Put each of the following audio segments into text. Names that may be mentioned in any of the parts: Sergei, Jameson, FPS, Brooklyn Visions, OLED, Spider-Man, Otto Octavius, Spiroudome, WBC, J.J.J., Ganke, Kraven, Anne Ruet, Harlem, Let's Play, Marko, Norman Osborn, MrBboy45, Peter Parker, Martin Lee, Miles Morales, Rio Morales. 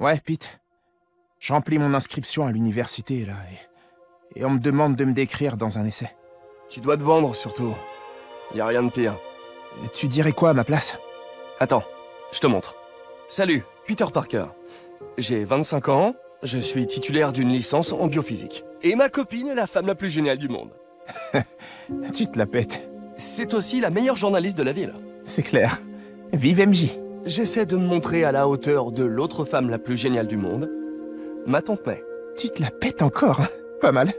Ouais, Pete. Je remplis mon inscription à l'université, là, et on me demande de me décrire dans un essai. Tu dois te vendre, surtout. Y a rien de pire. Tu dirais quoi à ma place? Attends, je te montre. Salut, Peter Parker. J'ai 25 ans, je suis titulaire d'une licence en biophysique. Et ma copine est la femme la plus géniale du monde. Tu te la pètes. C'est aussi la meilleure journaliste de la ville. C'est clair. Vive MJ. J'essaie de me montrer à la hauteur de l'autre femme la plus géniale du monde, ma tante May. Tu te la pètes encore, hein? Pas mal.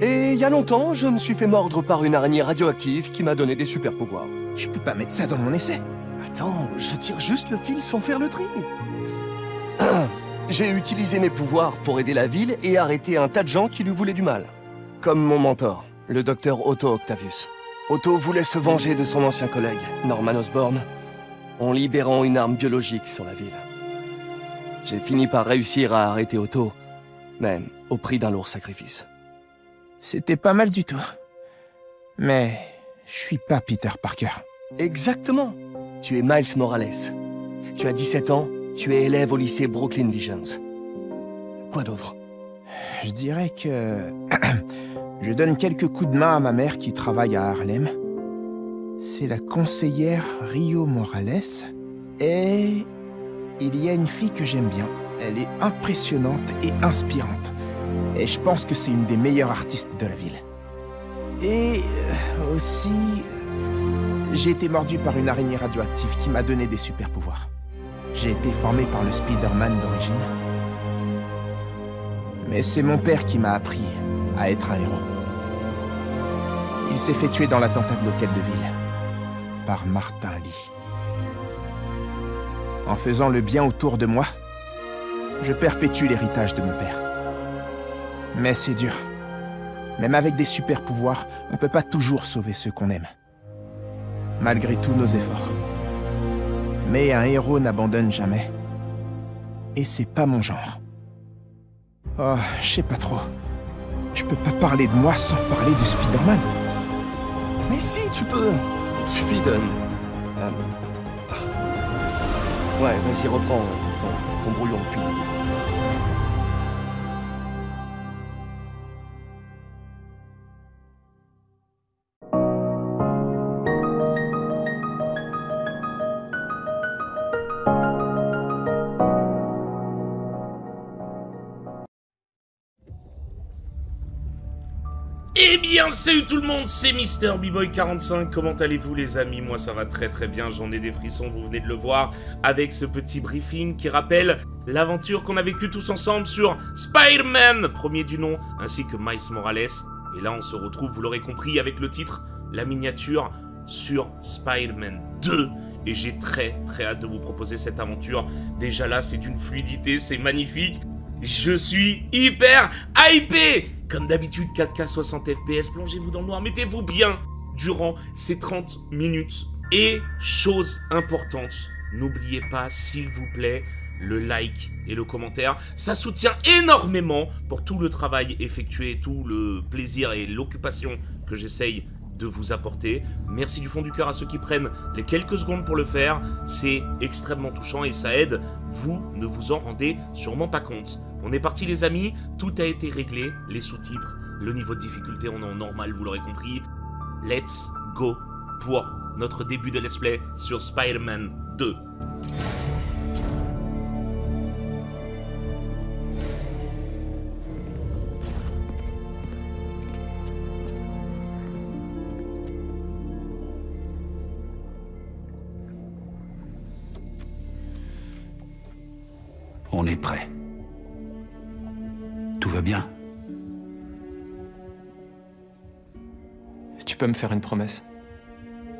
Et il y a longtemps, je me suis fait mordre par une araignée radioactive qui m'a donné des super pouvoirs. Je peux pas mettre ça dans mon essai. Attends, je tire juste le fil sans faire le tri. J'ai utilisé mes pouvoirs pour aider la ville et arrêter un tas de gens qui lui voulaient du mal. Comme mon mentor, le docteur Otto Octavius. Otto voulait se venger de son ancien collègue, Norman Osborn, en libérant une arme biologique sur la ville. J'ai fini par réussir à arrêter Otto, même au prix d'un lourd sacrifice. C'était pas mal du tout. Mais je suis pas Peter Parker. Exactement. Tu es Miles Morales. Tu as 17 ans, tu es élève au lycée Brooklyn Visions. Quoi d'autre? Je dirais que... je donne quelques coups de main à ma mère qui travaille à Harlem. C'est la conseillère Rio Morales. Et... il y a une fille que j'aime bien. Elle est impressionnante et inspirante. Et je pense que c'est une des meilleures artistes de la ville. Et aussi, j'ai été mordu par une araignée radioactive qui m'a donné des super pouvoirs. J'ai été formé par le Spider-Man d'origine. Mais c'est mon père qui m'a appris à être un héros. Il s'est fait tuer dans l'attentat de l'hôtel de ville par Martin Lee. En faisant le bien autour de moi, je perpétue l'héritage de mon père. Mais c'est dur. Même avec des super pouvoirs, on ne peut pas toujours sauver ceux qu'on aime. Malgré tous nos efforts. Mais un héros n'abandonne jamais. Et c'est pas mon genre. Oh, je sais pas trop. Je peux pas parler de moi sans parler de Spider-Man. Mais si, tu peux. Il suffit de... Ouais, vas-y, reprends ton brouillon, puis... Salut tout le monde, c'est MrBboy45, comment allez-vous les amis? Moi ça va très très bien, j'en ai des frissons, vous venez de le voir, avec ce petit briefing qui rappelle l'aventure qu'on a vécue tous ensemble sur Spider-Man, premier du nom, ainsi que Miles Morales. Et là on se retrouve, vous l'aurez compris, avec le titre, la miniature sur Spider-Man 2. Et j'ai très très hâte de vous proposer cette aventure. Déjà là c'est d'une fluidité, c'est magnifique. Je suis hyper hypé! Comme d'habitude, 4K 60 FPS, plongez-vous dans le noir, mettez-vous bien durant ces 30 minutes. Et chose importante, n'oubliez pas, s'il vous plaît, le like et le commentaire. Ça soutient énormément pour tout le travail effectué, tout le plaisir et l'occupation que j'essaye de vous apporter. Merci du fond du cœur à ceux qui prennent les quelques secondes pour le faire. C'est extrêmement touchant et ça aide. Vous ne vous en rendez sûrement pas compte. On est parti les amis, tout a été réglé, les sous-titres, le niveau de difficulté, on est en normal, vous l'aurez compris. Let's go pour notre début de let's play sur Spider-Man 2. On est prêt. Tout va bien. Tu peux me faire une promesse?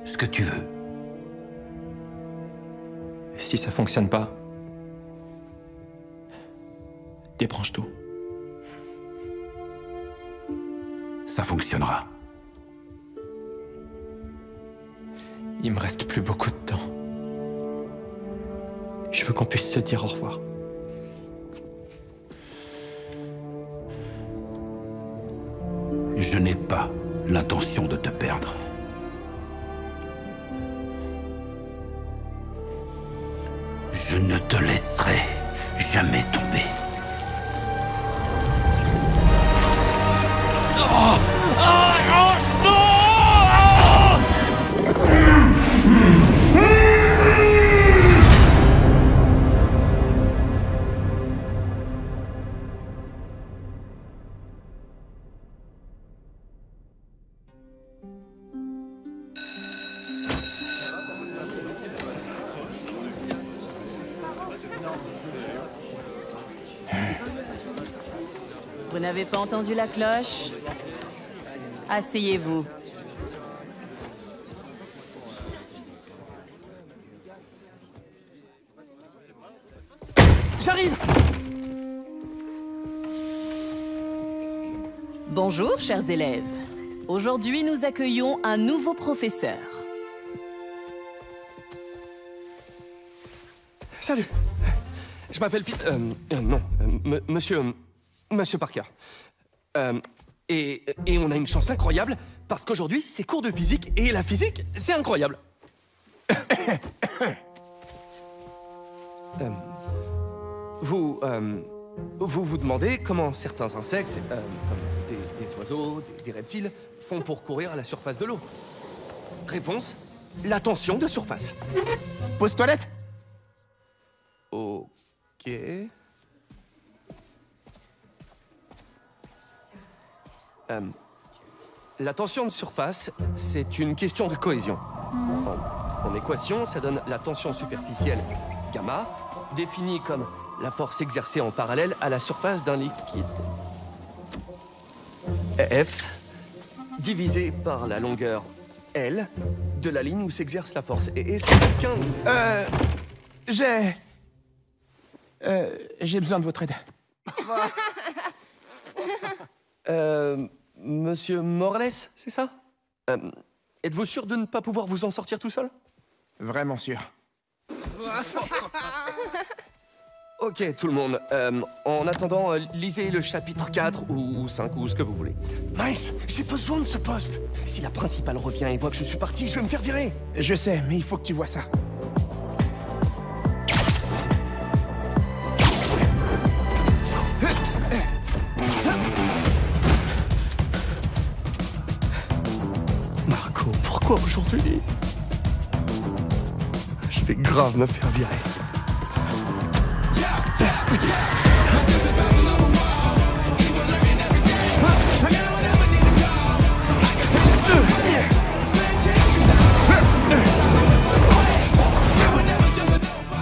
Ce que tu veux. Et si ça fonctionne pas, débranche tout. Ça fonctionnera. Il me reste plus beaucoup de temps. Je veux qu'on puisse se dire au revoir. Je n'ai pas l'intention de te perdre. Je ne te laisserai jamais tomber. Vous n'avez pas entendu la cloche? Asseyez-vous. J'arrive! Bonjour, chers élèves. Aujourd'hui, nous accueillons un nouveau professeur. Salut! Je m'appelle Pete... non, Monsieur Parker. Et on a une chance incroyable, parce qu'aujourd'hui, c'est cours de physique, et la physique, c'est incroyable. Vous vous demandez comment certains insectes, comme des oiseaux, des reptiles, font pour courir à la surface de l'eau. Réponse, la tension de surface. Pause toilette. Ok... la tension de surface, c'est une question de cohésion. En équation, ça donne la tension superficielle gamma, définie comme la force exercée en parallèle à la surface d'un liquide. F, divisé par la longueur L de la ligne où s'exerce la force. Et est-ce que quelqu'un... j'ai besoin de votre aide. Monsieur Morales, c'est ça? Êtes-vous sûr de ne pas pouvoir vous en sortir tout seul? Vraiment sûr. Ok, tout le monde. En attendant, lisez le chapitre 4 ou 5 ou ce que vous voulez. Miles, j'ai besoin de ce poste. Si la principale revient et voit que je suis parti, je vais me faire virer. Je sais, mais il faut que tu vois ça. Aujourd'hui, je vais grave me faire virer.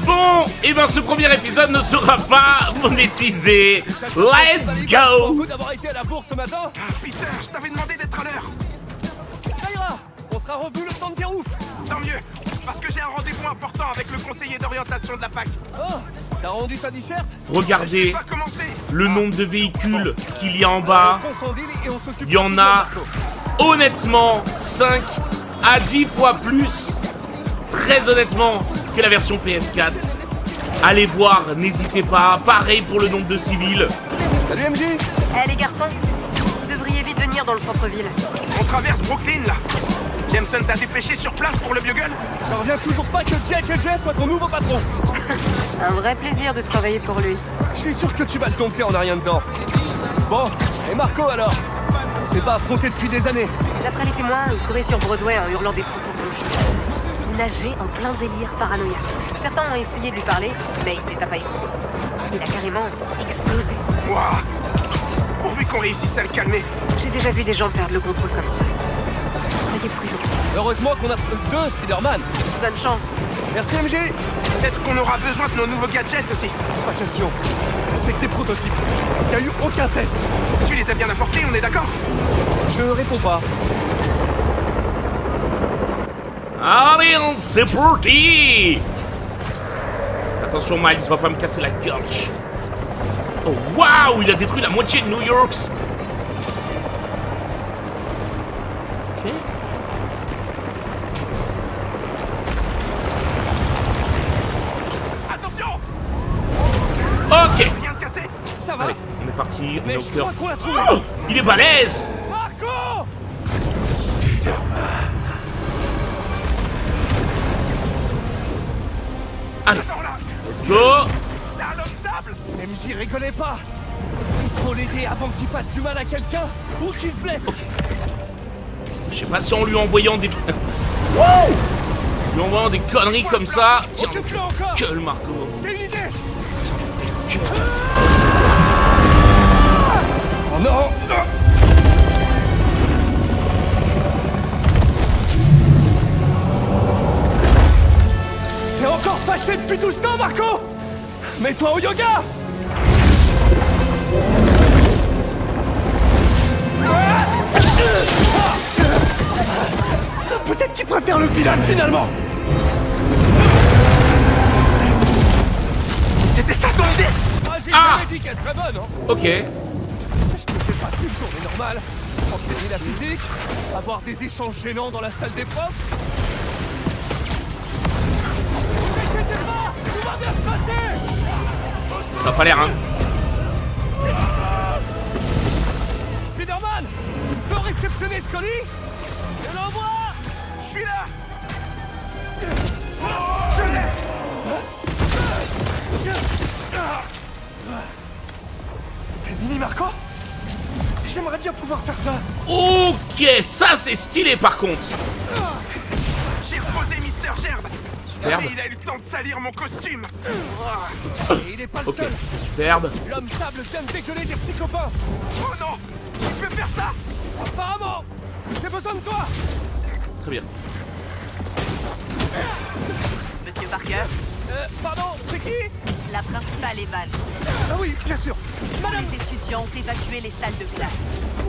Bon, et ben ce premier épisode ne sera pas monétisé. Let's go. D'avoir été à la bourse ce matin. Ah putain, je t'avais demandé d'être à l'heure. On sera revu le temps de dire ouf. Tant mieux, parce que j'ai un rendez-vous important avec le conseiller d'orientation de la PAC. Oh, t'as rendu ta disserte? Regardez le nombre de véhicules qu'il y a en bas. Il y en a, honnêtement, 5 à 10 fois plus, très honnêtement, que la version PS4. Allez voir, n'hésitez pas. Pareil pour le nombre de civils. Salut MJ. Eh les garçons, vous devriez vite venir dans le centre-ville. On traverse Brooklyn, là. Jameson t'a dépêché sur place pour le bugle? J'en reviens toujours pas que J.J.J. soit ton nouveau patron. Un vrai plaisir de travailler pour lui. Je suis sûr que tu vas le dompter en arrière dedans. Bon, et Marko alors? On s'est pas affronté depuis des années. D'après les témoins, il courait sur Broadway en hurlant des propos louches. Il nageait en plein délire paranoïaque. Certains ont essayé de lui parler, mais il les a pas écoutés. Il a carrément explosé. Wouah! Pourvu qu'on réussisse à le calmer. J'ai déjà vu des gens perdre le contrôle comme ça. Heureusement qu'on a deux Spider-Man. Bonne chance. Merci MG. Peut-être qu'on aura besoin de nos nouveaux gadgets aussi. Pas question. C'est que des prototypes. Il n'y a eu aucun test. Tu les as bien apportés, on est d'accord? Je réponds pas. Allez, on s'est parti. Attention Miles, va pas me casser la gorge. Oh waouh, il a détruit la moitié de New York. Ok. Allez, on est parti, on est au cœur. Oh, il est balèze. Marko! Allez, let's go. C'est un homme sable. MJ, rigolez pas. Il faut l'aider avant qu'il fasse du mal à quelqu'un ou qu'il se blesse. Okay. Je sais pas si en lui envoyant des... Wow. Lui envoyant des conneries comme ça... Tiens, gueule, Marko. J'ai une idée. Tiens, ta gueule. Oh non. T'es encore fâché depuis tout ce temps, Marko. Mets-toi au yoga. Peut-être qu'il préfère le vilain finalement. C'était ça ton idée. Ah, j'ai jamais dit qu'elle serait bonne, hein. Ok. Je te fais passer une journée normale. Enseigner la physique, avoir des échanges gênants dans la salle des profs. T'inquiète pas, tout va bien se passer. Ça a pas l'air, hein. Spider-Man, tu peux réceptionner ce colis? Je l'envoie. Je suis là. Je l'ai. T'es mini Marko? J'aimerais bien pouvoir faire ça. Ok, ça c'est stylé par contre. J'ai reposé Mister Gerbe. Superbe. Il a eu le temps de salir mon costume. Et il est pas le seul. Superbe. L'homme sable vient de dégueuler des petits copains. Oh non. Tu peux faire ça? Apparemment. J'ai besoin de toi. Très bien. Monsieur Parker? Pardon, c'est qui? La principale est Val. Ah oui, bien sûr. Madame... Les étudiants ont évacué les salles de classe.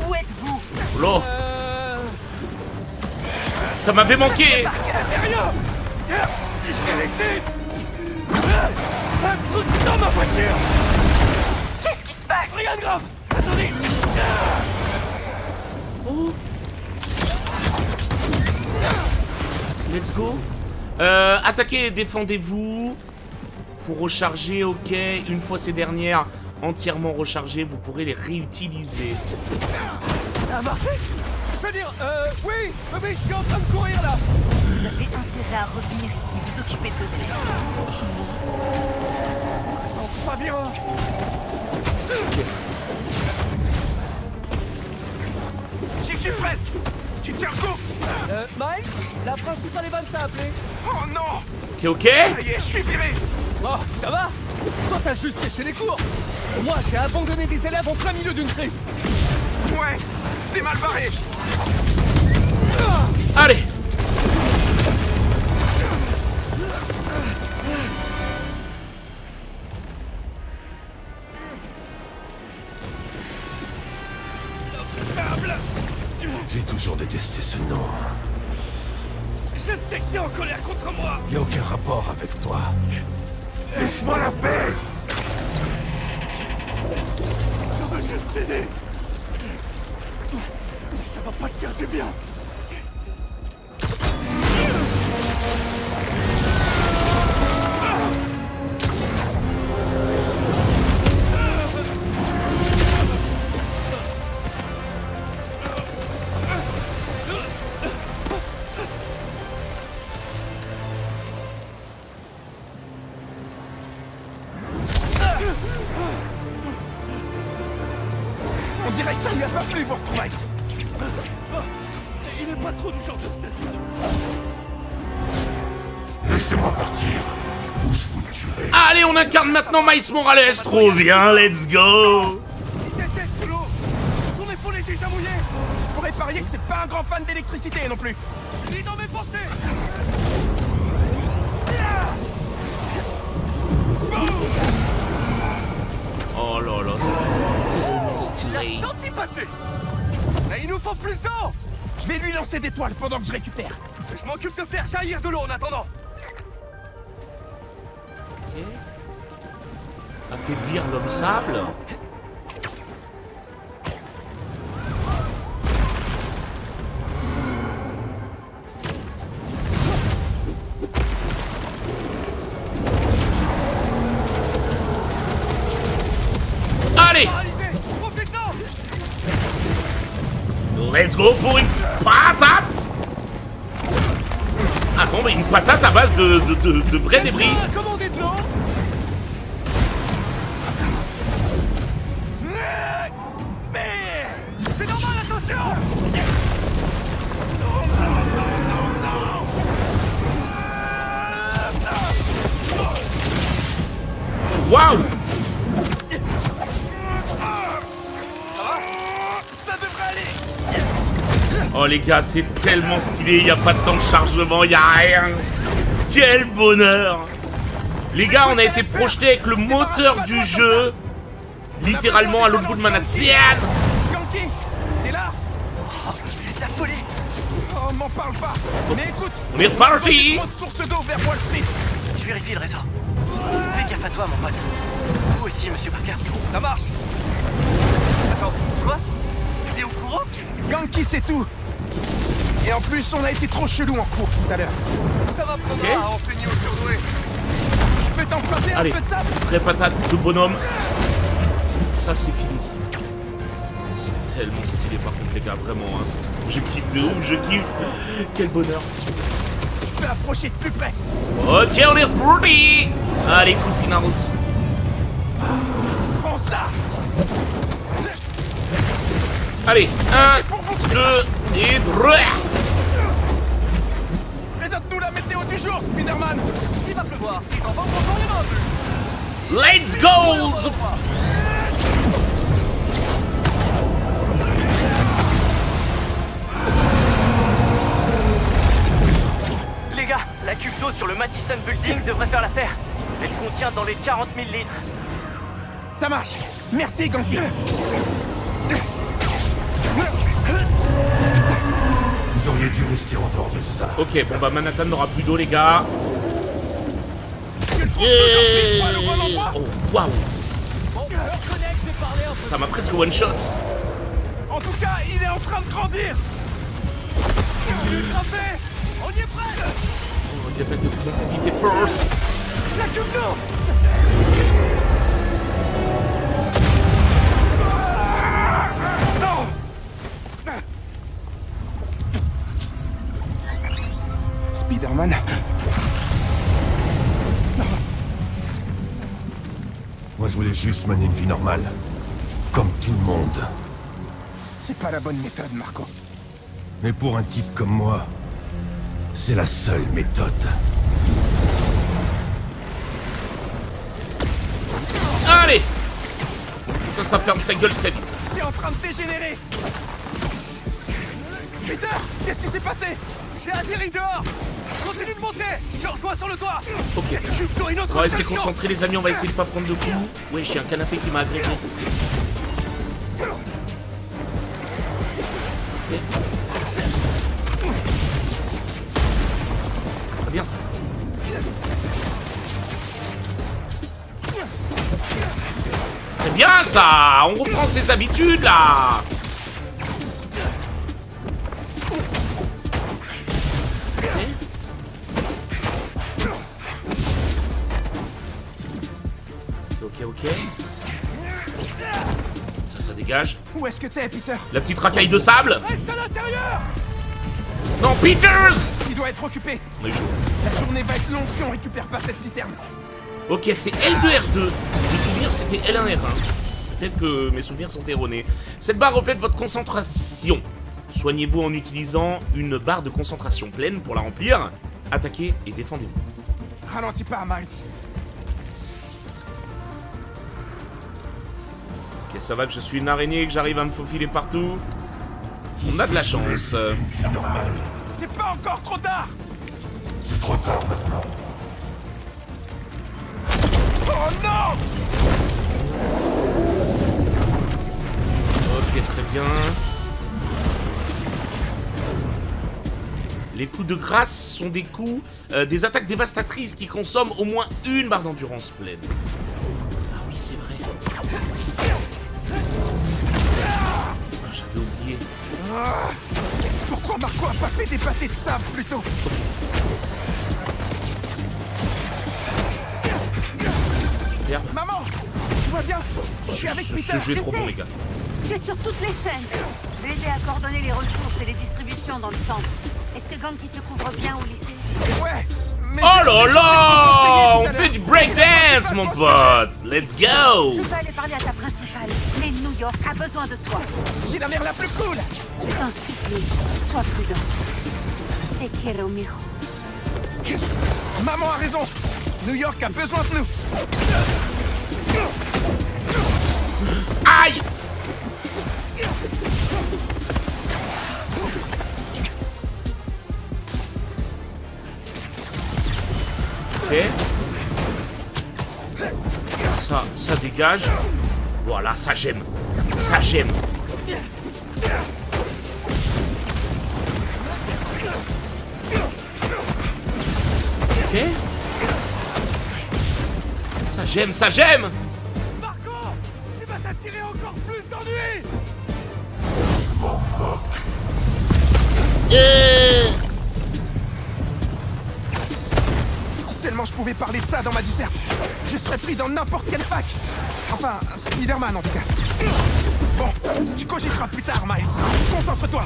Où êtes-vous? L'eau. Ça m'avait manqué. C'est rien. Je t'ai laissé un truc dans ma voiture. Qu'est-ce qui se passe? Rien de grave. Attendez. Oh. Let's go. Attaquez, défendez-vous. Pour recharger, ok. Une fois ces dernières entièrement rechargées, vous pourrez les réutiliser. Ça a marché? Je veux dire, oui, mais je suis en train de courir là. Vous avez intérêt à revenir ici, vous occuper de vos élèves. Sinon... Ça me présente pas bien. Okay. J'y suis presque. Tu tiens le coup. Miles, la principale Evan s'est appelée. Oh non. T'es ok? Ça y est, je suis viré. Oh, ça va? Toi, t'as juste pêché les cours. Moi, j'ai abandonné des élèves en plein milieu d'une crise. Ouais, t'es mal barré. Allez. J'ai toujours détesté ce nom. Je sais que t'es en colère contre moi. Y a aucun rapport avec toi. Laisse-moi la paix. Je veux juste t'aider. Mais ça va pas te faire du bien. Maintenant Miles Morales, trop bien, let's go. Il déteste l'eau. Son épaule est déjà mouillée. Je pourrais parier que c'est pas un grand fan d'électricité non plus. Il est dans mes pensées. Oh là là, c'est tellement stylé. Il a senti passer. Là, il nous faut plus d'eau. Je vais lui lancer des toiles pendant que je récupère. Je m'occupe de faire jaillir de l'eau en attendant. Ok. Affaiblir l'homme sable. Allez, let's go pour une patate. Ah bon, mais une patate à base de vrais débris. Waouh! Oh les gars, c'est tellement stylé, il n'y a pas de temps de chargement, il n'y a rien. Quel bonheur! Les gars, on a été projeté avec le moteur du jeu, littéralement à l'autre bout de Manhattan. Ganke, t'es là? Oh, c'est de la folie. Oh, m'en parle pas. Mais écoute, on est reparti. Source d'eau vers Wall Street. Je vérifie le réseau. Fais gaffe à toi, mon pote. Vous aussi, monsieur Parker. Ça marche. Attends, quoi? T'es au courant? Ganke, c'est tout. Et en plus, on a été trop chelou en cours tout à l'heure. Ça va prendre à enseigner au surdoué. Je peux t'emprunter un peu de ça? Très patate de bonhomme. Ça, c'est fini, ça. C'est tellement stylé, par contre, les gars, vraiment. Hein. Je kiffe de ouf, je kiffe. Quel bonheur. Je peux approcher de plus près. Ok, on est reparti. Allez, coup final. Prends ça. Allez, 1, 2 et 3. Présente-nous la météo du jour, Spider-Man. Il va pleuvoir. Il va encore les mains. Let's go. Les gars, la cuve d'eau sur le Madison Building devrait faire l'affaire. Elle contient dans les 40 000 litres. Ça marche. Merci, Ganke. Vous auriez dû rester en dehors de ça. Ok, bon bah Manhattan n'aura plus d'eau, les gars. Oh, waouh. Ça m'a presque one shot. En tout cas, il est en train de grandir. Je vais frapper. On y est prêt. On y attaque de plus en plus vite et force. La queue d'eau. Non. Spider-Man. Moi, je voulais juste mener une vie normale. Comme tout le monde. C'est pas la bonne méthode, Marko. Mais pour un type comme moi, c'est la seule méthode. Allez! Ça ferme sa gueule très vite. C'est en train de dégénérer. Peter, qu'est-ce qui s'est passé? J'ai atterri dehors. Continue de monter. Je rejoins sur le toit. Ok. On va rester concentrés, les amis. On va essayer de pas prendre de coups. Ouais, j'ai un canapé qui m'a agressé. Très bien ça. Très bien ça. On reprend ses habitudes là. Ok. Ça dégage. Où est-ce que t'es, Peter? La petite racaille de sable. Reste à l'intérieur. Non, Peters! Il doit être occupé. On est chaud. La journée va être longue si on récupère pas cette citerne. Ok, c'est L2R2. Mes souvenirs, c'était L1R1. Peut-être que mes souvenirs sont erronés. Cette barre reflète votre concentration. Soignez-vous en utilisant une barre de concentration pleine pour la remplir. Attaquez et défendez-vous. Ralentis pas, Miles. Ok, ça va que je suis une araignée et que j'arrive à me faufiler partout. On a de la chance. C'est pas encore trop tard. C'est trop tard maintenant. Oh non. Ok, très bien. Les coups de grâce sont des coups, des attaques dévastatrices qui consomment au moins une barre d'endurance pleine. Ah oui, c'est vrai. J'avais oublié. Pourquoi Marko a pas fait des pâtés de sable plutôt? Super. Maman, tu vois bien? Je suis avec Peter. Ce jeu est trop bon, les gars. Tu es sur toutes les chaînes. Je vais aider à coordonner les ressources et les distributions dans le centre. Est-ce que Ganke te couvre bien au lycée? Ouais. Mais oh là là! On fait du breakdance, mon pote! Let's go! Je vais aller parler à ta principale, mais New York a besoin de toi. J'ai la mère la plus cool! Je t'en supplie, sois prudent. Te quiero, mijo. Maman a raison! New York a besoin de nous! dégage. Voilà, ça j'aime. Ça j'aime. Ok. Ça j'aime, ça j'aime. Marko, tu vas t'attirer encore plus d'ennuis. Si seulement je pouvais parler de ça dans ma disserte, je serais pris dans n'importe quel pack. Enfin, Spider-Man en tout cas. Bon, tu cogiteras plus tard, Miles. Concentre-toi.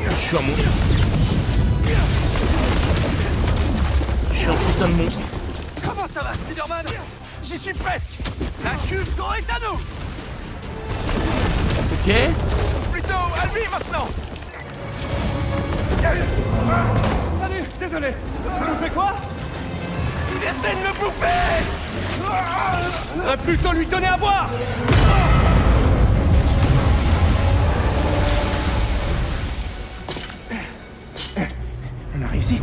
Je suis un monstre. Je suis un putain de monstre. Comment ça va, Spider-Man? J'y suis presque. La Cubo est à nous. Ok. Plutôt à lui maintenant. Salut, désolé. Tu nous fais quoi? Il essaie de me bouffer. Va plutôt lui donner à boire. On a réussi.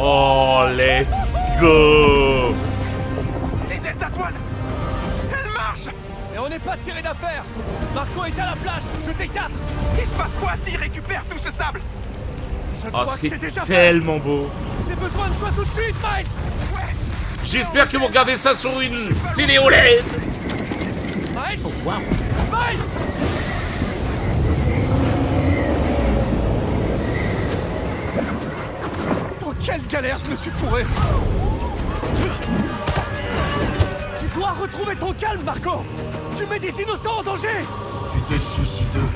Oh, let's go! L'idée de Tatouane! Elle marche! Et on n'est pas tiré d'affaire! Marko est à la plage, je t'écarte! Il se passe quoi s'il récupère tout ce sable? Oh, c'est tellement beau! J'ai besoin de toi tout de suite, Miles! Ouais. J'espère que vous regardez ça sur une télé OLED! Miles! Oh, wow. Miles! Quelle galère, je me suis fourré! Tu dois retrouver ton calme, Marko! Tu mets des innocents en danger! Tu te soucies d'eux,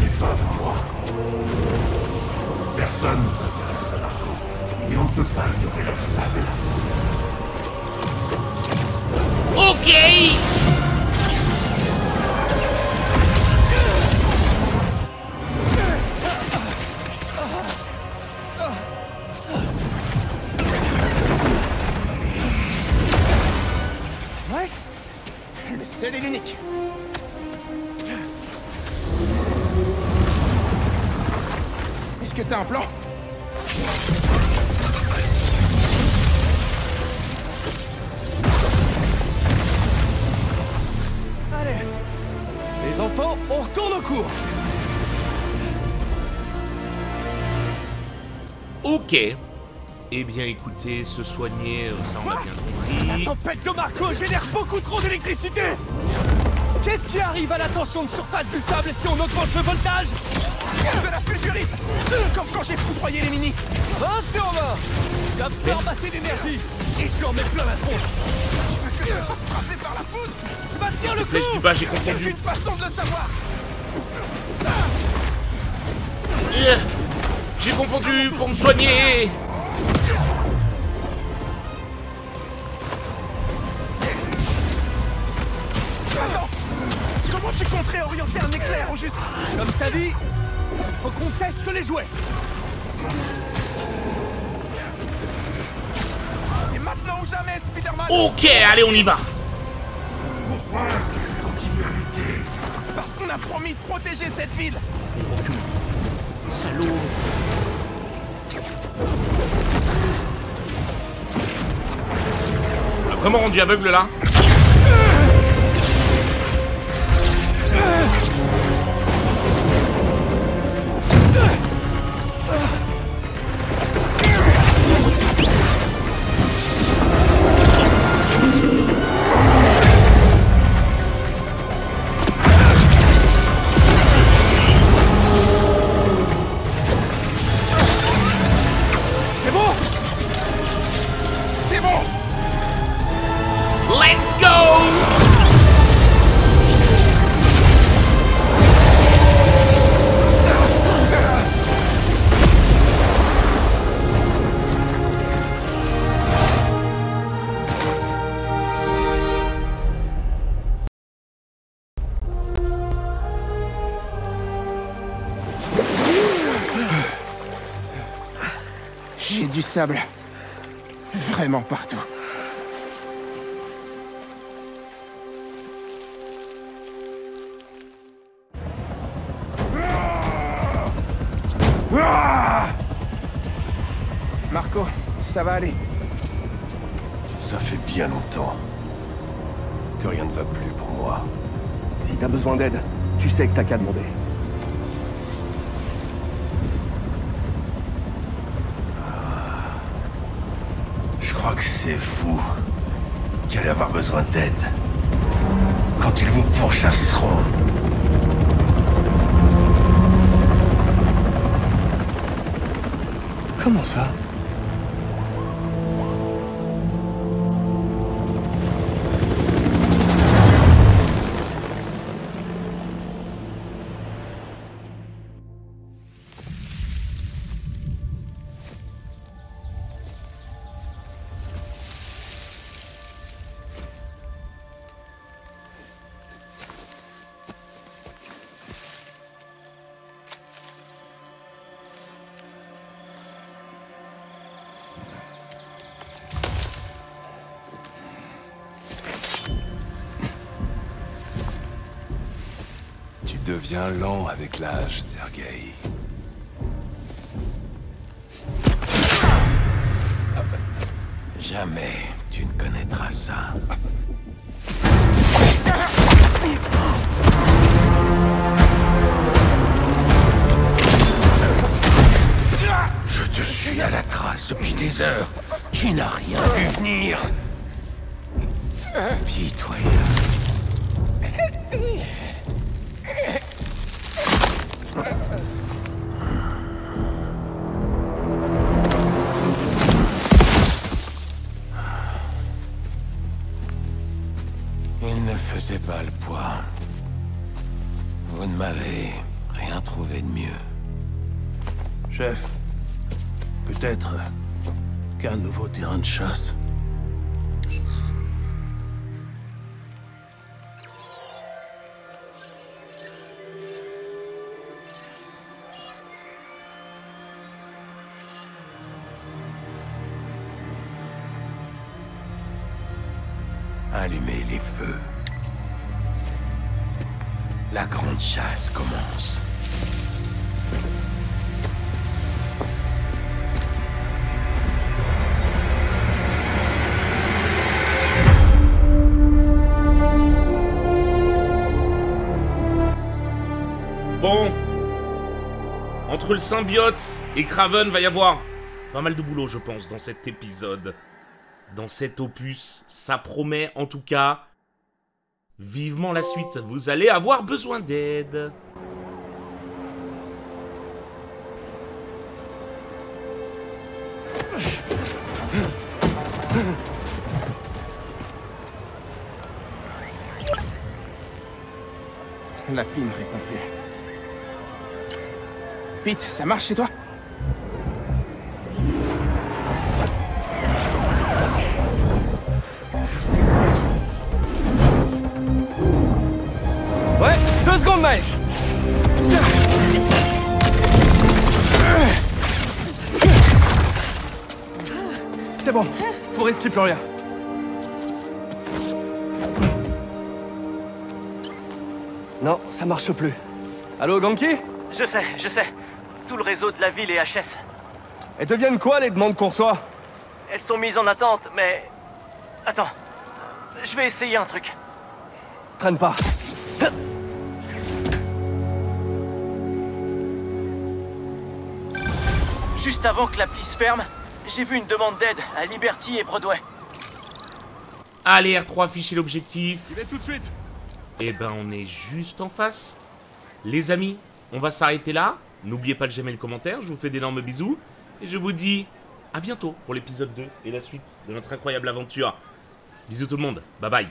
mais pas de moi. Personne ne s'intéresse à Marko, et on ne peut pas ignorer leur sable. Ok! C'est l'unique. Est-ce que t'as un plan? Allez. Les enfants, on retourne au cours. Ok. Eh bien, écoutez, se soigner, ça on a bien compris. La tempête de Marko génère beaucoup trop d'électricité. Qu'est-ce qui arrive à la tension de surface du sable si on augmente le voltage? De la fulgurite, comme quand j'ai foudroyé les mini. 20 sur 20. J'absorbe assez d'énergie et je lui en mets plein la tronche. Tu veux que je me fasse frapper par la foudre? Tu vas tenir le coup du bas, j'ai compris. C'est une façon de le savoir. J'ai confondu pour me soigner. J'ai contré orienté un éclair au juste. Comme t'as dit, faut qu'on teste les jouets. C'est maintenant ou jamais, Spider-Man. Ok, allez, on y va. Pourquoi tu continues à lutter? Parce qu'on a promis de protéger cette ville. On recule. Salaud. On l'a vraiment rendu aveugle là. Let's go! J'ai du sable. Vraiment partout. Marko, ça va aller. Ça fait bien longtemps que rien ne va plus pour moi. Si t'as besoin d'aide, tu sais que t'as qu'à demander. Je crois que c'est vous qui allez avoir besoin d'aide quand ils vous pourchasseront. Comment ça ? Tu deviens lent avec l'âge, Sergei. Jamais tu ne connaîtras ça. Je te suis à la trace depuis des heures. Tu n'as rien vu venir. Pitoyable. Il ne faisait pas le poids. Vous ne m'avez rien trouvé de mieux. Chef, peut-être qu'un nouveau terrain de chasse. Allumez les feux. La grande chasse commence. Bon. Entre le symbiote et Kraven, va y avoir pas mal de boulot, je pense, dans cet épisode. Dans cet opus, ça promet en tout cas vivement la suite. Vous allez avoir besoin d'aide. La pine est complète. Pete, ça marche chez toi? Ouais, 2 secondes, Miles. C'est bon, pour risquer plus rien. Non, ça marche plus. Allô, Ganke? Je sais. Tout le réseau de la ville est HS. Elles deviennent quoi, les demandes qu'on reçoit? Elles sont mises en attente, mais... Attends, je vais essayer un truc. Traîne pas. Juste avant que l'appli se ferme, j'ai vu une demande d'aide à Liberty et Broadway. Allez, R3, fichez l'objectif. Il est tout de suite. Eh ben, on est juste en face. Les amis, on va s'arrêter là. N'oubliez pas de j'aimer le commentaire. Je vous fais d'énormes bisous. Et je vous dis à bientôt pour l'épisode 2 et la suite de notre incroyable aventure. Bisous tout le monde. Bye bye.